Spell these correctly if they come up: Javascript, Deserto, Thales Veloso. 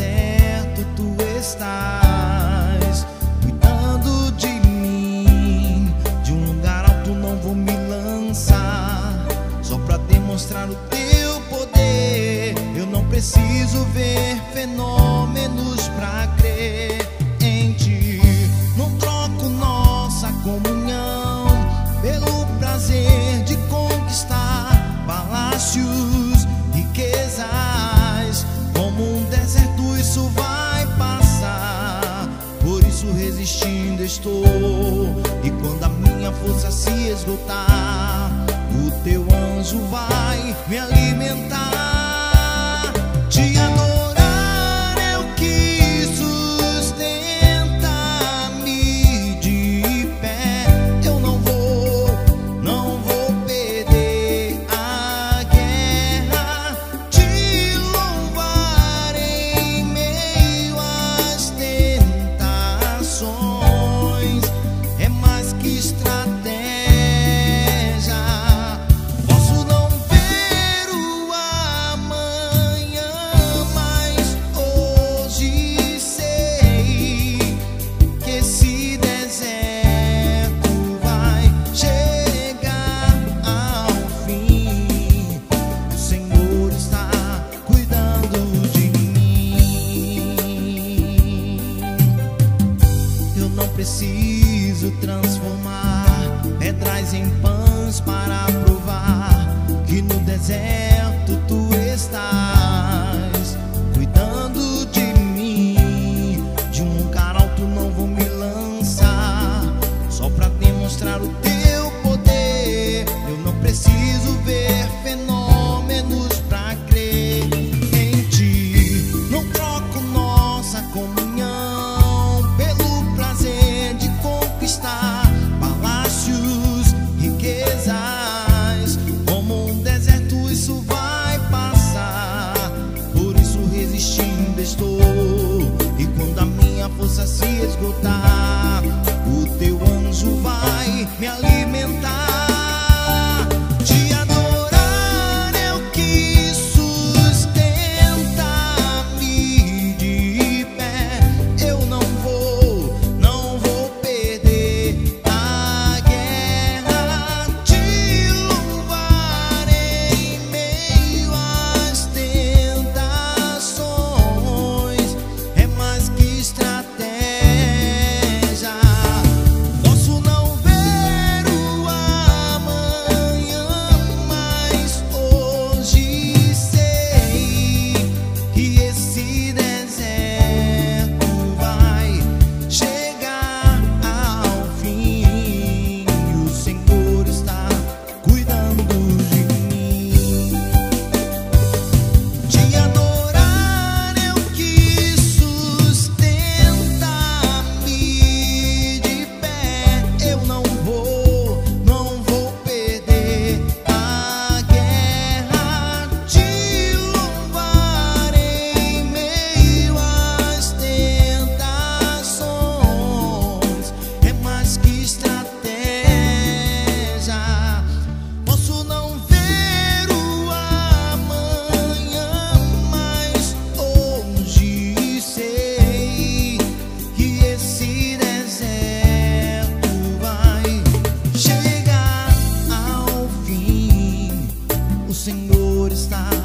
deserto tu estás cuidando de mim. De um lugar alto não vou me lançar, só pra demonstrar o teu poder. Eu não preciso ver fenômenos pra crer em ti. Não troco nossa comunhão pelo prazer de conquistar palácios, riquezas. Como um deserto isso vai passar, por isso resistindo estou. E quando a minha força se esgotar, o teu anjo vai me alimentar. Te adorar é o que sustenta-me de pé. Eu não vou perder a guerra. Te louvar em meio às tentações é mais que estratégia. Preciso transformar pedras em pães para provar que no deserto tu estás cuidando de mim. De um lugar alto não vou me lançar, só pra demonstrar o teu poder. Eu não preciso ver fenômenos pra crer em ti. Não troco nossa comunhão de conquistar palácios, riquezas. Como um deserto isso vai passar, por isso resistindo estou. E quando a minha força se esgotar, o teu anjo vai me alimentar. Senhor está